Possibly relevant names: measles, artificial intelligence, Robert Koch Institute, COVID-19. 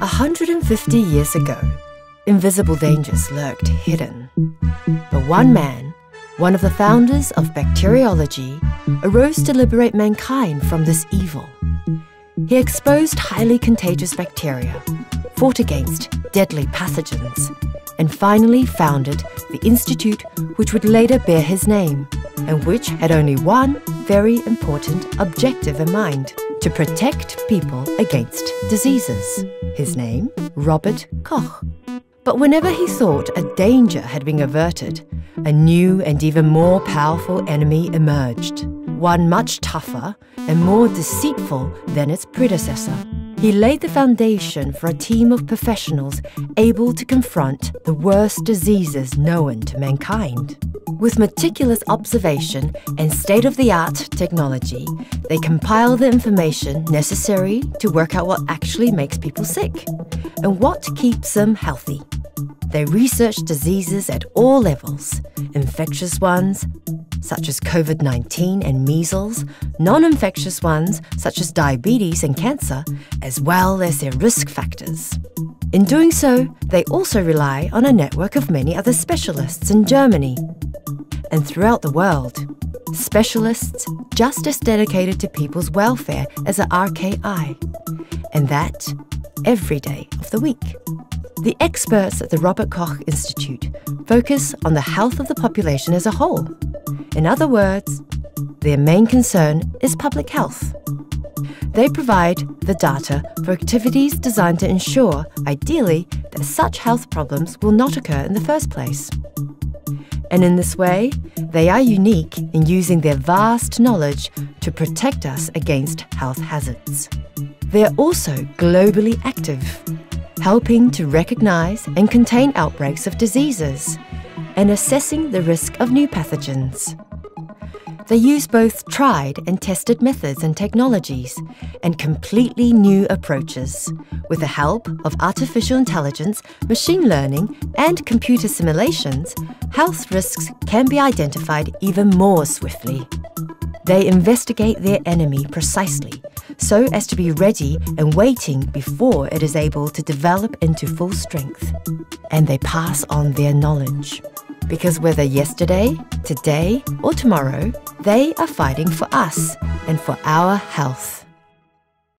150 years ago, invisible dangers lurked hidden. But one man, one of the founders of bacteriology, arose to liberate mankind from this evil. He exposed highly contagious bacteria, fought against deadly pathogens, and finally founded the institute which would later bear his name, and which had only one very important objective in mind: to protect people against diseases. His name, Robert Koch. But whenever he thought a danger had been averted, a new and even more powerful enemy emerged, one much tougher and more deceitful than its predecessor. He laid the foundation for a team of professionals able to confront the worst diseases known to mankind. With meticulous observation and state-of-the-art technology, they compile the information necessary to work out what actually makes people sick and what keeps them healthy. They research diseases at all levels: infectious ones, such as COVID-19 and measles, non-infectious ones, such as diabetes and cancer, as well as their risk factors. In doing so, they also rely on a network of many other specialists in Germany and throughout the world. Specialists just as dedicated to people's welfare as the RKI, and that every day of the week. The experts at the Robert Koch Institute focus on the health of the population as a whole. In other words, their main concern is public health. They provide the data for activities designed to ensure, ideally, that such health problems will not occur in the first place. And in this way, they are unique in using their vast knowledge to protect us against health hazards. They are also globally active, helping to recognize and contain outbreaks of diseases and assessing the risk of new pathogens. They use both tried and tested methods and technologies and completely new approaches with the help of artificial intelligence, machine learning and computer simulations. Health risks can be identified even more swiftly. They investigate their enemy precisely so as to be ready and waiting before it is able to develop into full strength. And they pass on their knowledge, because whether yesterday, today, or tomorrow, they are fighting for us and for our health.